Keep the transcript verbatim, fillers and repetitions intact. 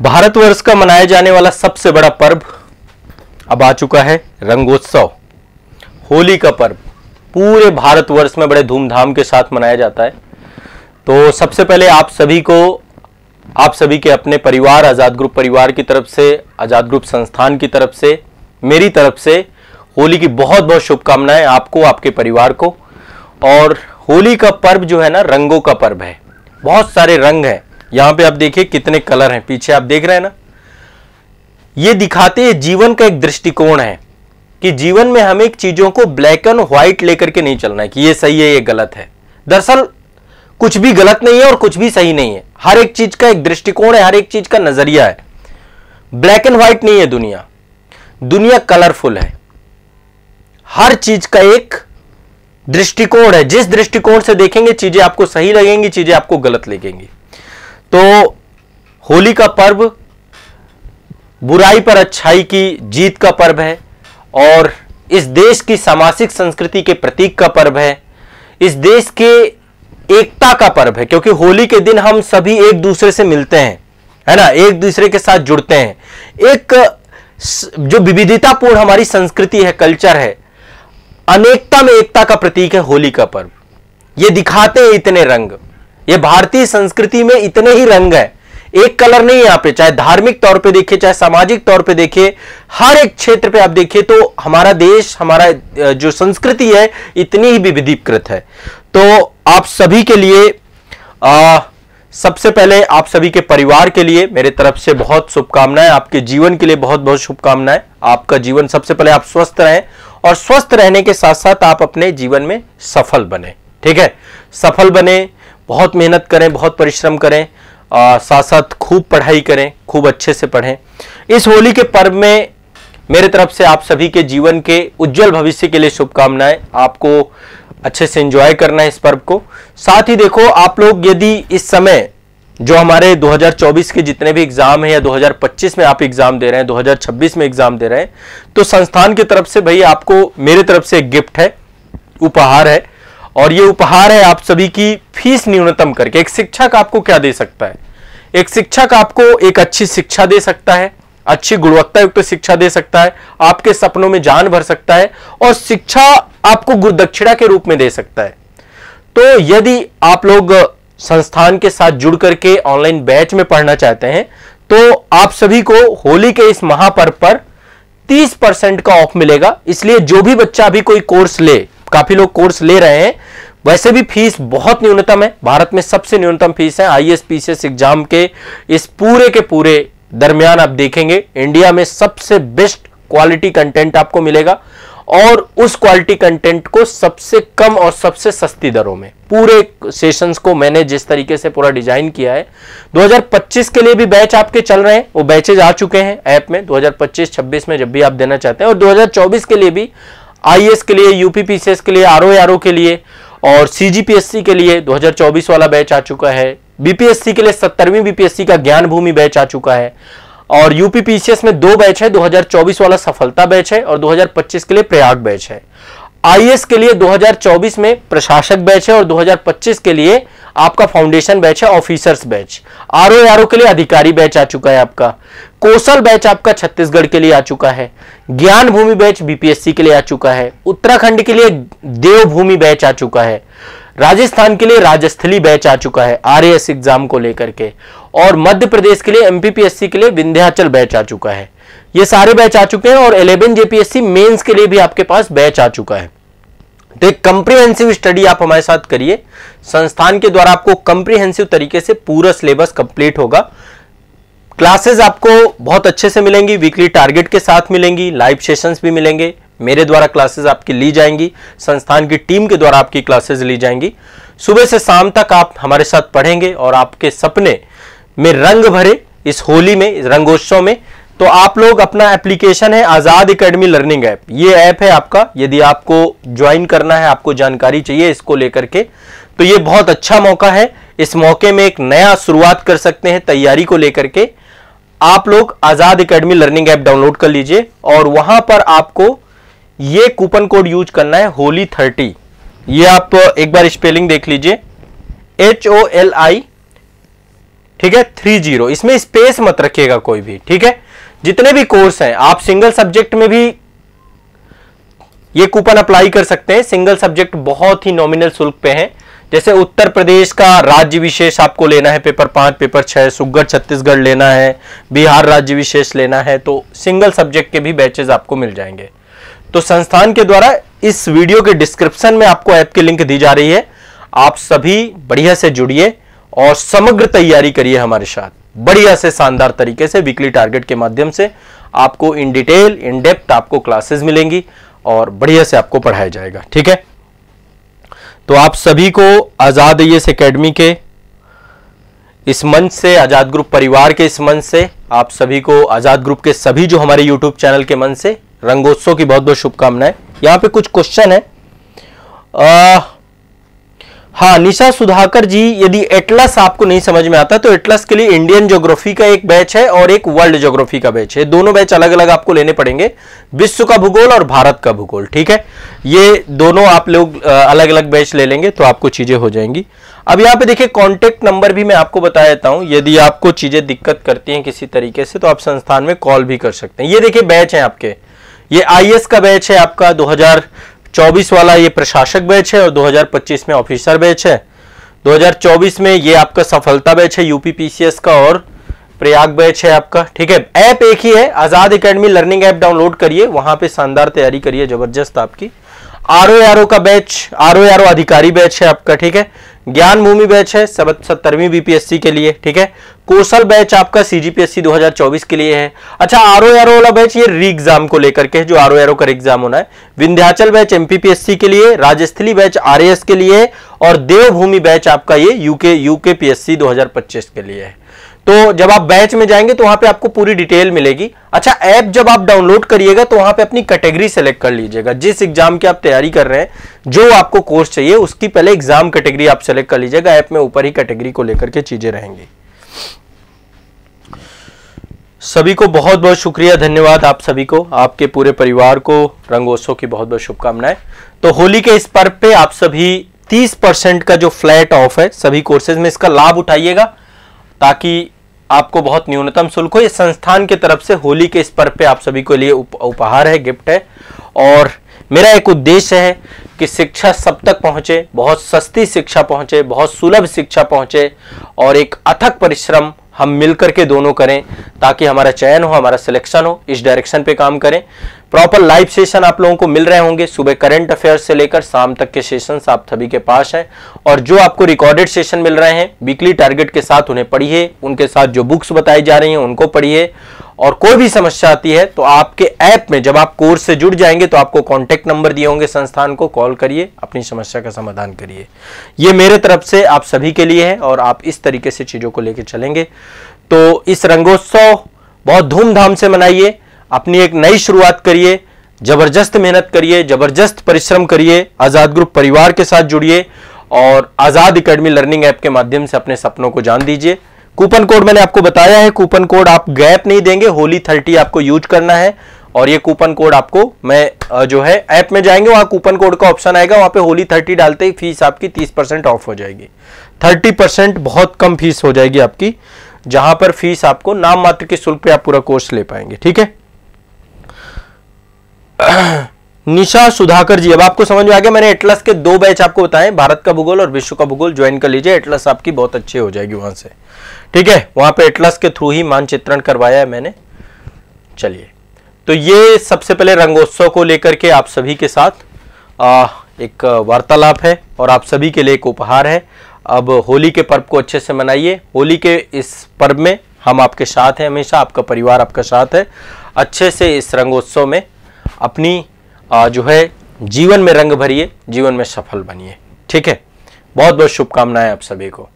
भारतवर्ष का मनाया जाने वाला सबसे बड़ा पर्व अब आ चुका है, रंगोत्सव। होली का पर्व पूरे भारतवर्ष में बड़े धूमधाम के साथ मनाया जाता है। तो सबसे पहले आप सभी को, आप सभी के अपने परिवार, आजाद ग्रुप परिवार की तरफ से, आजाद ग्रुप संस्थान की तरफ से, मेरी तरफ से होली की बहुत बहुत शुभकामनाएं आपको, आपके परिवार को। और होली का पर्व जो है ना, रंगों का पर्व है। बहुत सारे रंग हैं। यहाँ पे आप देखिए कितने कलर हैं, पीछे आप देख रहे हैं ना। ये दिखाते हैं जीवन का एक दृष्टिकोण है कि जीवन में हमें चीजों को ब्लैक एंड व्हाइट लेकर के नहीं चलना है कि ये सही है ये गलत है। दरअसल कुछ भी गलत नहीं है और कुछ भी सही नहीं है। हर एक चीज का एक दृष्टिकोण है, हर एक चीज का नजरिया है। ब्लैक एंड व्हाइट नहीं है दुनिया, दुनिया कलरफुल है। हर चीज का एक दृष्टिकोण है, जिस दृष्टिकोण से देखेंगे चीजें आपको सही लगेंगी, चीजें आपको गलत लगेंगी। तो होली का पर्व बुराई पर अच्छाई की जीत का पर्व है और इस देश की सामाजिक संस्कृति के प्रतीक का पर्व है, इस देश के एकता का पर्व है। क्योंकि होली के दिन हम सभी एक दूसरे से मिलते हैं, है ना, एक दूसरे के साथ जुड़ते हैं। एक जो विविधतापूर्ण हमारी संस्कृति है, कल्चर है, अनेकता में एकता का प्रतीक है होली का पर्व। ये दिखाते हैं इतने रंग, ये भारतीय संस्कृति में इतने ही रंग है, एक कलर नहीं है यहाँ पे। चाहे धार्मिक तौर पे देखिए, चाहे सामाजिक तौर पे देखिए, हर एक क्षेत्र पे आप देखिए तो हमारा देश, हमारा जो संस्कृति है, इतनी ही विविधीकृत है। तो आप सभी के लिए आ, सबसे पहले आप सभी के परिवार के लिए मेरे तरफ से बहुत शुभकामनाएं, आपके जीवन के लिए बहुत बहुत शुभकामनाएं। आपका जीवन सबसे पहले आप स्वस्थ रहें और स्वस्थ रहने के साथ साथ आप अपने जीवन में सफल बने, ठीक है, सफल बने, बहुत मेहनत करें, बहुत परिश्रम करें, आ, साथ साथ खूब पढ़ाई करें, खूब अच्छे से पढ़ें। इस होली के पर्व में मेरे तरफ से आप सभी के जीवन के उज्जवल भविष्य के लिए शुभकामनाएं। आपको अच्छे से एंजॉय करना है इस पर्व को। साथ ही देखो आप लोग, यदि इस समय जो हमारे दो हज़ार चौबीस के जितने भी एग्जाम हैं या दो हज़ार पच्चीस में आप एग्जाम दे रहे हैं, दो हज़ार छब्बीस में एग्जाम दे रहे हैं, तो संस्थान की तरफ से भाई आपको मेरे तरफ से एक गिफ्ट है, उपहार है। और ये उपहार है आप सभी की फीस न्यूनतम करके। एक शिक्षक आपको क्या दे सकता है? एक शिक्षक आपको एक अच्छी शिक्षा दे सकता है, अच्छी गुणवत्तायुक्त शिक्षा दे सकता है, आपके सपनों में जान भर सकता है और शिक्षा आपको गुरुदक्षिणा के रूप में दे सकता है। तो यदि आप लोग संस्थान के साथ जुड़ करके ऑनलाइन बैच में पढ़ना चाहते हैं तो आप सभी को होली के इस महापर्व पर तीस परसेंट का ऑफ मिलेगा। इसलिए जो भी बच्चा अभी कोई कोर्स ले, काफी लोग कोर्स ले रहे हैं, वैसे भी फीस बहुत न्यूनतम है, भारत में सबसे न्यूनतम फीस है। आईएएस पीसीएस एग्जाम के इस पूरे के पूरे दरमियान आप देखेंगे इंडिया में सबसे बेस्ट क्वालिटी कंटेंट आपको मिलेगा और उस क्वालिटी कंटेंट को सबसे कम और सबसे सस्ती दरों में। पूरे सेशंस को मैंने जिस तरीके से पूरा डिजाइन किया है, दो हज़ार पच्चीस के लिए भी बैच आपके चल रहे हैं, वो बैचेज आ चुके हैं ऐप में, दो हज़ार पच्चीस छब्बीस में जब भी आप देना चाहते हैं, और दो हज़ार चौबीस के लिए भी, आईएएस के लिए, यूपीपीसीएस के लिए, आरओआरओ के लिए और सीजीपीएससी के लिए दो हज़ार चौबीस वाला बैच आ चुका है। बीपीएससी के लिए सत्तरवीं बीपीएससी का ज्ञानभूमि बैच आ चुका है और यूपीपीसीएस में दो बैच है, दो हज़ार चौबीस वाला सफलता बैच है और दो हज़ार पच्चीस के लिए प्रयाग बैच है। आईएएस के लिए दो हज़ार चौबीस में प्रशासक बैच है और दो हज़ार पच्चीस के लिए आपका फाउंडेशन बैच है, ऑफिसर्स बैच। आरओआरओ के लिए अधिकारी बैच आ चुका है आपका, कौशल बैच आपका छत्तीसगढ़ के लिए आ चुका है, ज्ञान भूमि बैच बीपीएससी के लिए आ चुका है, उत्तराखंड के लिए देवभूमि बैच आ चुका है, राजस्थान के लिए राजस्थली बैच आ चुका है आरएस एग्जाम को लेकर के, और मध्य प्रदेश के लिए, एमपीपीएससी के लिए विंध्याचल बैच आ चुका है। ये सारे बैच आ चुके हैं और ग्यारह जेपीएससी मेंस के लिए भी आपके पास बैच आ चुका है। तो एक कंप्रीहेंसिव स्टडी आप हमारे साथ करिए, संस्थान के द्वारा आपको कंप्रीहेंसिव तरीके से पूरा सिलेबस कंप्लीट होगा। क्लासेस आपको बहुत अच्छे से मिलेंगी, वीकली टारगेट के साथ मिलेंगी, लाइव सेशंस भी मिलेंगे, मेरे द्वारा क्लासेस आपकी ली जाएंगी, संस्थान की टीम के द्वारा आपकी क्लासेस ली जाएंगी। सुबह से शाम तक आप हमारे साथ पढ़ेंगे और आपके सपने में रंग भरे इस होली में, इस रंगोत्सव में। तो आप लोग, अपना एप्लीकेशन है आजाद अकेडमी लर्निंग ऐप, ये ऐप है आपका। यदि आपको ज्वाइन करना है, आपको जानकारी चाहिए इसको लेकर के, तो ये बहुत अच्छा मौका है। इस मौके में एक नया शुरुआत कर सकते हैं तैयारी को लेकर के। आप लोग Azad academy learning app download कर लीजिए और वहां पर आपको ये कूपन कोड यूज करना है, होली थर्टी। ये आप एक बार स्पेलिंग देख लीजिए, एच ओ एल आई ठीक है, थ्री जीरो, इसमें स्पेस मत रखिएगा कोई भी, ठीक है। जितने भी कोर्स हैं आप सिंगल सब्जेक्ट में भी ये कूपन अप्लाई कर सकते हैं। सिंगल सब्जेक्ट बहुत ही नॉमिनल शुल्क पे हैं। जैसे उत्तर प्रदेश का राज्य विशेष आपको लेना है, पेपर पाँच पेपर छः, सुगढ़ छत्तीसगढ़ लेना है, बिहार राज्य विशेष लेना है, तो सिंगल सब्जेक्ट के भी बैचेज आपको मिल जाएंगे। तो संस्थान के द्वारा इस वीडियो के डिस्क्रिप्शन में आपको ऐप की लिंक दी जा रही है। आप सभी बढ़िया से जुड़िए और समग्र तैयारी करिए हमारे साथ, बढ़िया से शानदार तरीके से। वीकली टारगेट के माध्यम से आपको इन डिटेल इन डेप्थ आपको क्लासेस मिलेंगी और बढ़िया से आपको पढ़ाया जाएगा, ठीक है। तो आप सभी को आजाद अकेडमी के इस मंच से, आजाद ग्रुप परिवार के इस मंच से, आप सभी को आजाद ग्रुप के सभी जो हमारे यूट्यूब चैनल के मंच से रंगोत्सव की बहुत बहुत शुभकामनाएं। यहाँ पे कुछ क्वेश्चन है। आ, हाँ, निशा सुधाकर जी, यदि एटलस आपको नहीं समझ में आता तो एटलस के लिए इंडियन ज्योग्राफी का एक बैच है और एक वर्ल्ड ज्योग्राफी का बैच है। दोनों बैच अलग अलग आपको लेने पड़ेंगे, विश्व का भूगोल और भारत का भूगोल, ठीक है। ये दोनों आप लोग अलग अलग बैच ले लेंगे तो आपको चीजें हो जाएंगी। अब यहाँ पे देखिए कॉन्टेक्ट नंबर भी मैं आपको बता देता हूँ। यदि आपको चीजें दिक्कत करती हैं किसी तरीके से तो आप संस्थान में कॉल भी कर सकते हैं। ये देखिए बैच है आपके, ये आईएएस का बैच है आपका दो हज़ार चौबीस वाला, ये प्रशासक बैच है, और दो हज़ार पच्चीस में ऑफिसर बैच है। दो हज़ार चौबीस में ये आपका सफलता बैच है यूपीपीसीएस का, और प्रयाग बैच है आपका, ठीक है। ऐप एक ही है, Azad academy learning app download करिए, वहां पे शानदार तैयारी करिए, जबरदस्त आपकी। आरओआरओ का बैच, आरओआरओ अधिकारी बैच है आपका, ठीक है। ज्ञानभूमि बैच है सत्तरवीं बीपीएससी के लिए, ठीक है। कौशल बैच आपका सीजीपीएससी दो हज़ार चौबीस के लिए है। अच्छा, आरओआरओ वाला बैच ये री एग्जाम को लेकर के है, जो आरओआरओ का एग्जाम होना है। विंध्याचल बैच एमपीपीएससी के लिए, राजस्थली बैच आरएस के लिए, और देवभूमि बैच आपका ये यूके यूके पीएससी दो हज़ार पच्चीस के लिए है। तो जब आप बैच में जाएंगे तो वहां पे आपको पूरी डिटेल मिलेगी। अच्छा, ऐप जब आप डाउनलोड करिएगा तो वहां पे अपनी कैटेगरी सेलेक्ट कर लीजिएगा, जिस एग्जाम की आप तैयारी कर रहे हैं, जो आपको कोर्स चाहिए उसकी पहले एग्जाम कैटेगरी आप सेलेक्ट कर लीजिएगा। ऐप में ऊपर ही कैटेगरी को लेकर के चीजें रहेंगी। सभी को बहुत बहुत शुक्रिया, धन्यवाद आप सभी को, आपके पूरे परिवार को रंगोत्सव की बहुत बहुत शुभकामनाएं। तो होली के इस पर्व पे आप सभी तीस परसेंट का जो फ्लैट ऑफ है सभी कोर्सेज में, इसका लाभ उठाइएगा ताकि आपको बहुत न्यूनतम शुल्क हो। ये संस्थान के तरफ से होली के इस पर्व पे आप सभी के लिए उप, उपहार है, गिफ्ट है। और मेरा एक उद्देश्य है कि शिक्षा सब तक पहुंचे, बहुत सस्ती शिक्षा पहुंचे, बहुत सुलभ शिक्षा पहुंचे, और एक अथक परिश्रम हम मिलकर के दोनों करें ताकि हमारा चयन हो, हमारा सिलेक्शन हो। इस डायरेक्शन पे काम करें। प्रॉपर लाइव सेशन आप लोगों को मिल रहे होंगे, सुबह करंट अफेयर्स से लेकर शाम तक के सेशंस आप सभी के पास हैं, और जो आपको रिकॉर्डेड सेशन मिल रहे हैं वीकली टारगेट के साथ उन्हें पढ़िए, उनके साथ जो बुक्स बताई जा रही हैं उनको पढ़िए। और कोई भी समस्या आती है तो आपके ऐप में जब आप कोर्स से जुड़ जाएंगे तो आपको कॉन्टेक्ट नंबर दिए होंगे संस्थान को, कॉल करिए, अपनी समस्या का समाधान करिए। ये मेरे तरफ से आप सभी के लिए है, और आप इस तरीके से चीज़ों को लेकर चलेंगे। तो इस रंगोत्सव बहुत धूमधाम से मनाइए, अपनी एक नई शुरुआत करिए, जबरदस्त मेहनत करिए, जबरदस्त परिश्रम करिए, आजाद ग्रुप परिवार के साथ जुड़िए, और आजाद अकेडमी लर्निंग ऐप के माध्यम से अपने सपनों को जान दीजिए। कूपन कोड मैंने आपको बताया है, कूपन कोड आप गैप नहीं देंगे, होली थर्टी आपको यूज करना है। और ये कूपन कोड आपको मैं जो है ऐप में जाएंगे वहाँ कूपन कोड का ऑप्शन आएगा, वहाँ पे होली थर्टी डालते ही फीस आपकी तीस परसेंट ऑफ हो जाएगी, थर्टी परसेंट बहुत कम फीस हो जाएगी आपकी, जहाँ पर फीस आपको नाम मात्र के शुल्क पे आप पूरा कोर्स ले पाएंगे, ठीक है। निशा सुधाकर जी, अब आपको समझ में आ गया। मैंने एटलस के दो बैच आपको बताए, भारत का भूगोल और विश्व का भूगोल, ज्वाइन कर लीजिए। एटलस आपकी बहुत अच्छी हो जाएगी वहां से, ठीक है। वहां पे एटलस के थ्रू ही मानचित्रण करवाया है मैंने। चलिए, तो ये सबसे पहले रंगोत्सव को लेकर के आप सभी के साथ आ, एक वार्तालाप है और आप सभी के लिए एक उपहार है। अब होली के पर्व को अच्छे से मनाइए। होली के इस पर्व में हम आपके साथ हैं हमेशा, आपका परिवार आपका साथ है। अच्छे से इस रंगोत्सव में अपनी आ, जो है जीवन में रंग भरिए, जीवन में सफल बनिए, ठीक है। बहुत बहुत शुभकामनाएं आप सभी को।